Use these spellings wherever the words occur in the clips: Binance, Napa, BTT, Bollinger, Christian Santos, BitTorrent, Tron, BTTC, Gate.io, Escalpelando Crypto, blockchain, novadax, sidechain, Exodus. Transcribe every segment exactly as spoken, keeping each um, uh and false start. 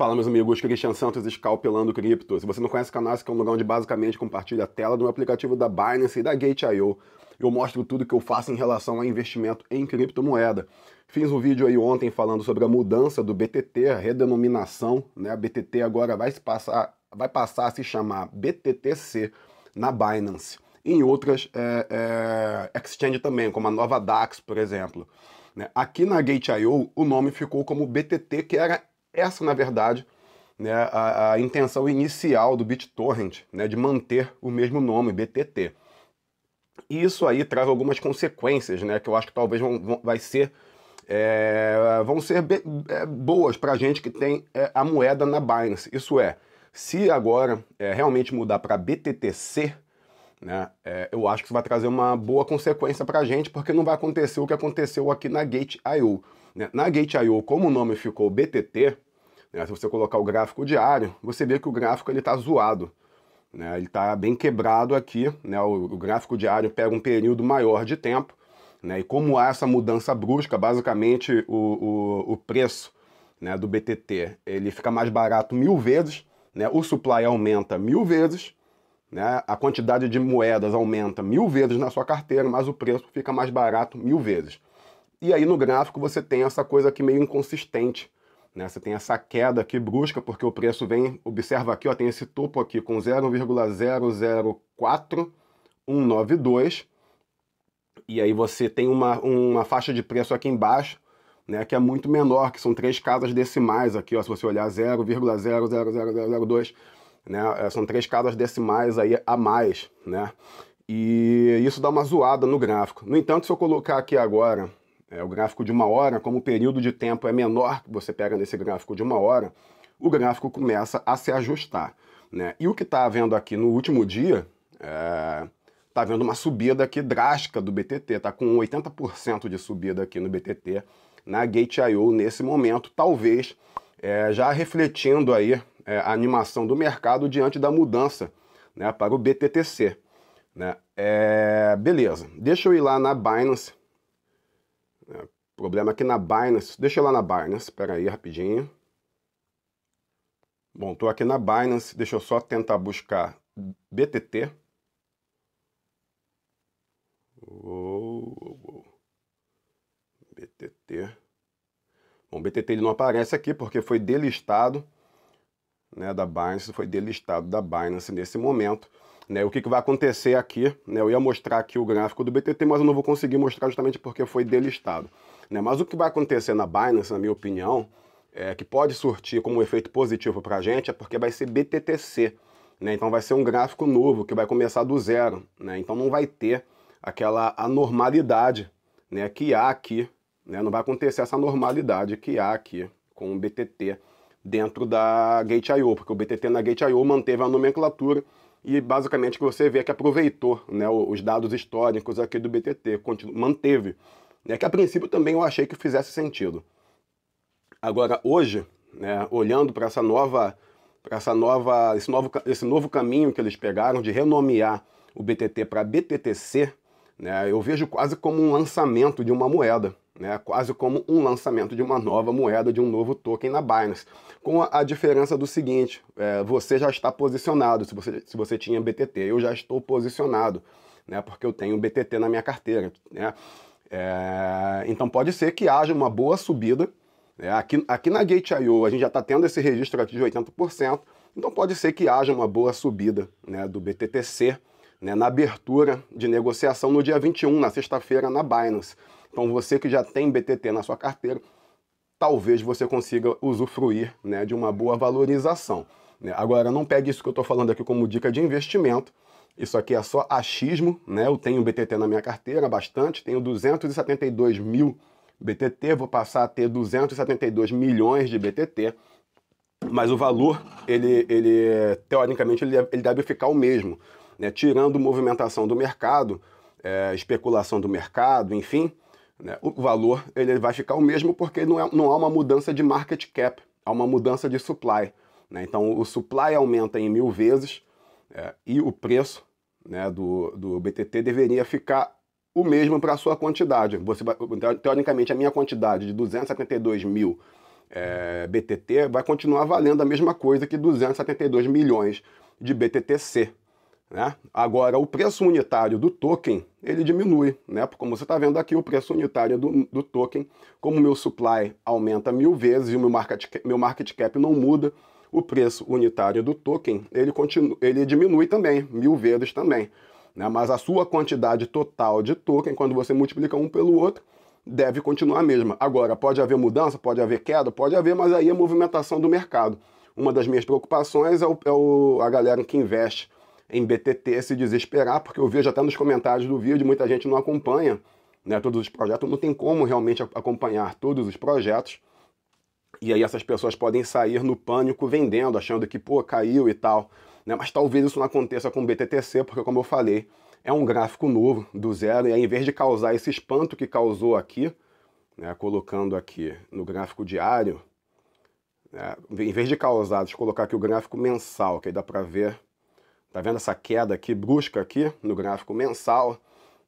Fala, meus amigos, Christian Santos, escalpelando cripto. Se você não conhece o canal, esse é um lugar onde basicamente compartilho a tela do meu aplicativo da Binance e da Gate ponto i o. Eu mostro tudo que eu faço em relação a investimento em criptomoeda. Fiz um vídeo aí ontem falando sobre a mudança do B T T, a redenominação, né? A B T T agora vai, se passar, vai passar a se chamar B T T C na Binance. E em outras é, é, exchange também, como a novadax, por exemplo. Aqui na Gate ponto i o, o nome ficou como B T T, que era essa, na verdade, né, a, a intenção inicial do BitTorrent, né, de manter o mesmo nome, B T T. E isso aí traz algumas consequências, né, que eu acho que talvez vão, vão, vai ser, é, vão ser be, é, boas para a gente que tem é, a moeda na Binance. Isso é, se agora é, realmente mudar para B T T C, né, é, eu acho que isso vai trazer uma boa consequência para a gente, porque não vai acontecer o que aconteceu aqui na Gate ponto i o. Na Gate ponto i o, como o nome ficou B T T, né, se você colocar o gráfico diário, você vê que o gráfico está zoado, né, ele está bem quebrado aqui, né, o, o gráfico diário pega um período maior de tempo, né, e como há essa mudança brusca, basicamente o, o, o preço, né, do B T T ele fica mais barato mil vezes, né, o supply aumenta mil vezes, né, a quantidade de moedas aumenta mil vezes na sua carteira, mas o preço fica mais barato mil vezes. E aí no gráfico você tem essa coisa aqui meio inconsistente, né? Você tem essa queda aqui brusca, porque o preço vem, observa aqui, ó, tem esse topo aqui com zero vírgula zero zero quatro um nove dois, e aí você tem uma, uma faixa de preço aqui embaixo, né, que é muito menor, que são três casas decimais aqui, ó, se você olhar zero vírgula zero zero zero zero dois, né, são três casas decimais aí a mais, né? E isso dá uma zoada no gráfico. No entanto, se eu colocar aqui agora É, o gráfico de uma hora, como o período de tempo é menor, você pega nesse gráfico de uma hora, o gráfico começa a se ajustar, né? E o que está havendo aqui no último dia, está havendo uma subida aqui drástica do B T T, está com oitenta por cento de subida aqui no B T T, na Gate ponto i o nesse momento, talvez é, já refletindo aí é, a animação do mercado diante da mudança, né, para o B T T C, né? É, beleza, deixa eu ir lá na Binance. Problema aqui na Binance, deixa eu ir lá na Binance, espera aí rapidinho. Bom, tô aqui na Binance, deixa eu só tentar buscar B T T. Oh, oh, oh. B T T. Bom, B T T ele não aparece aqui porque foi delistado, né, da Binance, foi delistado da Binance nesse momento. Né, o que, que vai acontecer aqui, né, eu ia mostrar aqui o gráfico do B T T, mas eu não vou conseguir mostrar justamente porque foi delistado. Né, mas o que vai acontecer na Binance, na minha opinião, é que pode surtir como um efeito positivo para a gente, é porque vai ser B T T C, né, então vai ser um gráfico novo, que vai começar do zero, né, então não vai ter aquela anormalidade, né, que há aqui, né, não vai acontecer essa anormalidade que há aqui com o B T T dentro da Gate ponto i o, porque o B T T na Gate ponto i o manteve a nomenclatura. E basicamente que você vê que aproveitou, né, os dados históricos aqui do B T T, manteve, né, que a princípio também eu achei que fizesse sentido. Agora hoje, né, olhando para essa nova, para essa nova, esse novo, esse novo caminho que eles pegaram de renomear o B T T para B T T C, né, eu vejo quase como um lançamento de uma moeda, né, quase como um lançamento de uma nova moeda, de um novo token na Binance, com a, a diferença do seguinte, é, você já está posicionado, se você, se você tinha B T T, eu já estou posicionado, né, porque eu tenho B T T na minha carteira, né, é, então pode ser que haja uma boa subida, né, aqui, aqui na Gate ponto i o a gente já está tendo esse registro aqui de oitenta por cento, então pode ser que haja uma boa subida, né, do B T T C, né, na abertura de negociação no dia vinte e um, na sexta-feira, na Binance. Então você que já tem B T T na sua carteira, talvez você consiga usufruir, né, de uma boa valorização, né? Agora, não pegue isso que eu estou falando aqui como dica de investimento, isso aqui é só achismo, né? Eu tenho B T T na minha carteira, bastante, tenho duzentos e setenta e dois mil B T T, vou passar a ter duzentos e setenta e dois milhões de B T T, mas o valor, ele, ele teoricamente, ele, ele deve ficar o mesmo, né? Tirando movimentação do mercado, é, especulação do mercado, enfim, né, o valor ele vai ficar o mesmo porque não, é, não há uma mudança de market cap, há uma mudança de supply, né? Então o supply aumenta em mil vezes, é, e o preço, né, do, do B T T deveria ficar o mesmo para a sua quantidade. Você vai, teoricamente a minha quantidade de duzentos e setenta e dois mil é, B T T, vai continuar valendo a mesma coisa que duzentos e setenta e dois milhões de B T T C. Né? Agora, o preço unitário do token, ele diminui, né? Como você está vendo aqui, o preço unitário do, do token, como o meu supply aumenta mil vezes e o meu market, meu market cap não muda, o preço unitário do token, ele, continua, ele diminui também, mil vezes também. Né? Mas a sua quantidade total de token, quando você multiplica um pelo outro, deve continuar a mesma. Agora, pode haver mudança, pode haver queda, pode haver, mas aí é movimentação do mercado. Uma das minhas preocupações é, o, é o, a galera que investe em B T T se desesperar, porque eu vejo até nos comentários do vídeo, muita gente não acompanha, né, todos os projetos, não tem como realmente acompanhar todos os projetos, e aí essas pessoas podem sair no pânico vendendo, achando que, pô, caiu e tal, né, mas talvez isso não aconteça com o B T T C, porque como eu falei, é um gráfico novo, do zero, e aí em vez de causar esse espanto que causou aqui, né, colocando aqui no gráfico diário, né, em vez de causar, deixa eu colocar aqui o gráfico mensal, que aí dá pra ver. Tá vendo essa queda aqui, brusca aqui, no gráfico mensal,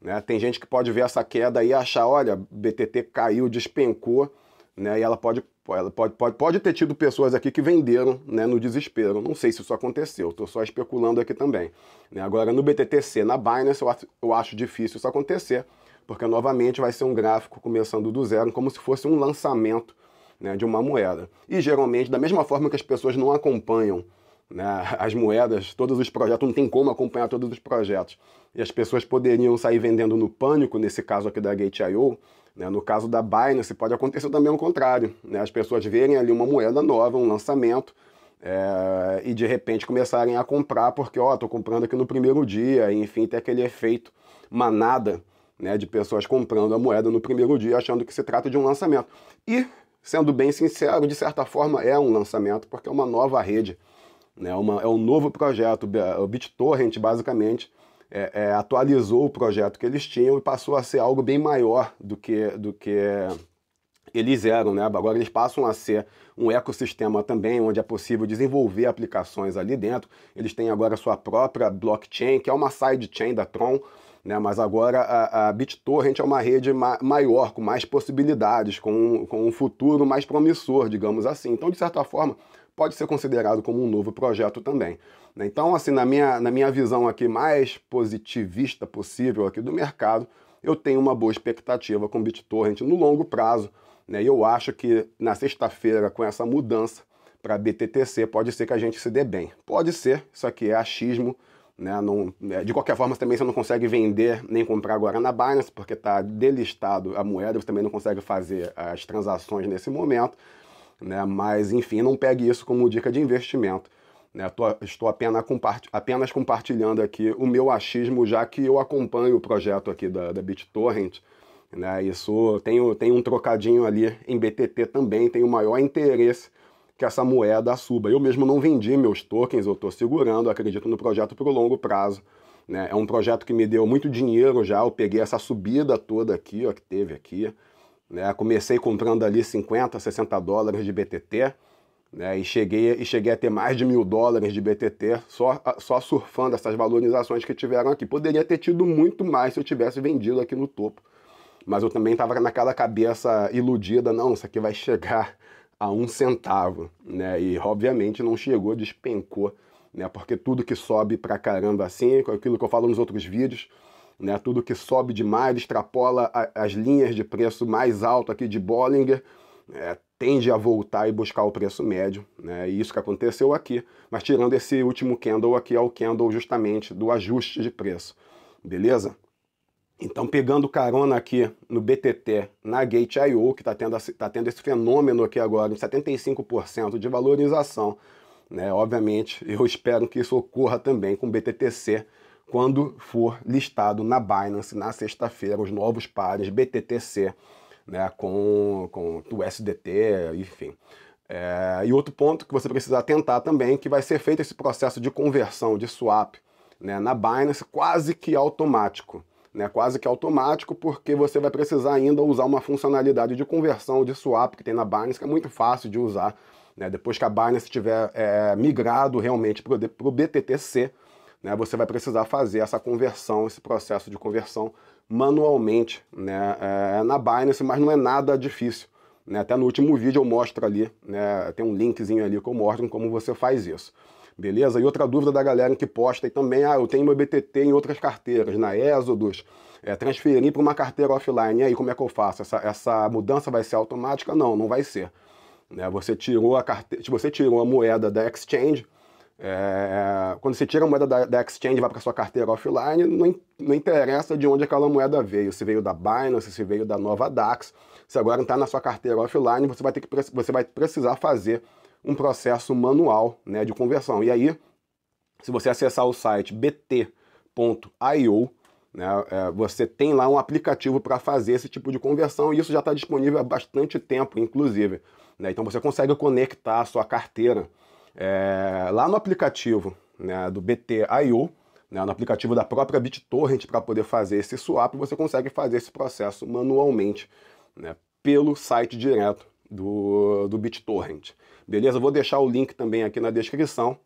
né? Tem gente que pode ver essa queda aí e achar, olha, B T T caiu, despencou, né? E ela pode, ela pode, pode, pode ter tido pessoas aqui que venderam, né, no desespero. Não sei se isso aconteceu, estou só especulando aqui também. Né? Agora, no B T T C, na Binance, eu acho, eu acho difícil isso acontecer, porque novamente vai ser um gráfico começando do zero, como se fosse um lançamento, né, de uma moeda. E geralmente, da mesma forma que as pessoas não acompanham, né, as moedas, todos os projetos, não tem como acompanhar todos os projetos. E as pessoas poderiam sair vendendo no pânico, nesse caso aqui da Gate ponto i o, né, no caso da Binance, pode acontecer também o contrário. Né, as pessoas verem ali uma moeda nova, um lançamento, é, e de repente começarem a comprar, porque, ó, tô comprando aqui no primeiro dia, e, enfim, tem aquele efeito manada, né, de pessoas comprando a moeda no primeiro dia, achando que se trata de um lançamento. E, sendo bem sincero, de certa forma é um lançamento, porque é uma nova rede. É, uma, é um novo projeto, o BitTorrent basicamente é, é, atualizou o projeto que eles tinham e passou a ser algo bem maior do que, do que eles eram, né? Agora eles passam a ser um ecossistema também, onde é possível desenvolver aplicações ali dentro. Eles têm agora sua própria blockchain, que é uma sidechain da Tron, né? Mas agora a, a BitTorrent é uma rede ma maior, com mais possibilidades, com um, com um futuro mais promissor, digamos assim. Então, de certa forma, pode ser considerado como um novo projeto também. Então, assim, na minha, na minha visão aqui mais positivista possível aqui do mercado, eu tenho uma boa expectativa com o BitTorrent no longo prazo, né? E eu acho que na sexta-feira, com essa mudança para B T T C, pode ser que a gente se dê bem. Pode ser, isso aqui é achismo, né? Não, de qualquer forma, também você não consegue vender nem comprar agora na Binance, porque está delistado a moeda, você também não consegue fazer as transações nesse momento. Né, mas, enfim, não pegue isso como dica de investimento. Né, tô, estou apenas, comparti apenas compartilhando aqui o meu achismo, já que eu acompanho o projeto aqui da, da BitTorrent. Né, isso tem, tem um trocadinho ali em B T T também, tem o maior interesse que essa moeda suba. Eu mesmo não vendi meus tokens, eu estou segurando, acredito no projeto para o longo prazo. Né, é um projeto que me deu muito dinheiro já, eu peguei essa subida toda aqui, ó, que teve aqui. Né, comecei comprando ali cinquenta, sessenta dólares de B T T, né, e, cheguei, e cheguei a ter mais de mil dólares de B T T só, só surfando essas valorizações que tiveram aqui. Poderia ter tido muito mais se eu tivesse vendido aqui no topo, mas eu também estava naquela cabeça iludida, não, isso aqui vai chegar a um centavo, né, e obviamente não chegou, despencou, né, porque tudo que sobe pra caramba assim, aquilo que eu falo nos outros vídeos, né, tudo que sobe demais, extrapola a, as linhas de preço mais alto aqui de Bollinger, é, tende a voltar e buscar o preço médio, né, e isso que aconteceu aqui, mas tirando esse último candle aqui, é o candle justamente do ajuste de preço, beleza? Então, pegando carona aqui no B T T, na Gate ponto i o, que está tendo, tá tendo esse fenômeno aqui agora, de setenta e cinco por cento de valorização, né, obviamente, eu espero que isso ocorra também com o B T T C, quando for listado na Binance na sexta-feira, os novos pares B T T C, né, com, com o S D T, enfim. É, e outro ponto que você precisa atentar também, que vai ser feito esse processo de conversão, de swap, né, na Binance, quase que automático. Né, quase que automático, porque você vai precisar ainda usar uma funcionalidade de conversão, de swap, que tem na Binance, que é muito fácil de usar. Né, depois que a Binance tiver é, migrado realmente para o B T T C, você vai precisar fazer essa conversão, esse processo de conversão manualmente, né, é, na Binance, mas não é nada difícil. Né? Até no último vídeo eu mostro ali, né? Tem um linkzinho ali que eu mostro como você faz isso. Beleza? E outra dúvida da galera que posta aí também, ah, eu tenho meu B T T em outras carteiras, na Exodus, é, transferir para uma carteira offline, e aí como é que eu faço? Essa, essa mudança vai ser automática? Não, não vai ser. Né? Você tirou a carteira, você tirou a moeda da exchange, é, quando você tira a moeda da, da exchange e vai para sua carteira offline, não, não interessa de onde aquela moeda veio, se veio da Binance, se veio da novadax, se agora está na sua carteira offline, você vai, ter que, você vai precisar fazer um processo manual, né, de conversão. E aí, se você acessar o site b t ponto i o, né, é, você tem lá um aplicativo para fazer esse tipo de conversão, e isso já está disponível há bastante tempo, inclusive. Né? Então você consegue conectar a sua carteira é, lá no aplicativo, né, do b t ponto i o, né, no aplicativo da própria BitTorrent, para poder fazer esse swap. Você consegue fazer esse processo manualmente, né, pelo site direto do, do BitTorrent. Beleza? Eu vou deixar o link também aqui na descrição,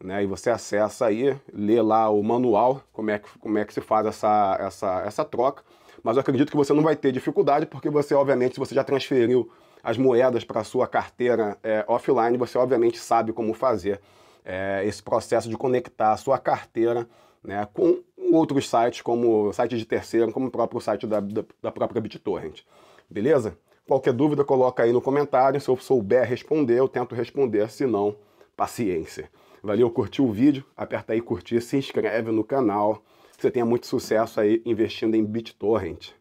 né? E você acessa aí, lê lá o manual, como é que, como é que se faz essa, essa, essa troca. Mas eu acredito que você não vai ter dificuldade, porque você, obviamente, se você já transferiu as moedas para a sua carteira é, offline, você, obviamente, sabe como fazer é, esse processo de conectar a sua carteira, né, com outros sites, como site de terceiro, como o próprio site da, da, da própria BitTorrent. Beleza? Qualquer dúvida, coloca aí no comentário. Se eu souber responder, eu tento responder. Se não, paciência. Valeu, curtiu o vídeo? Aperta aí curtir, se inscreve no canal. Que você tenha muito sucesso aí investindo em BitTorrent.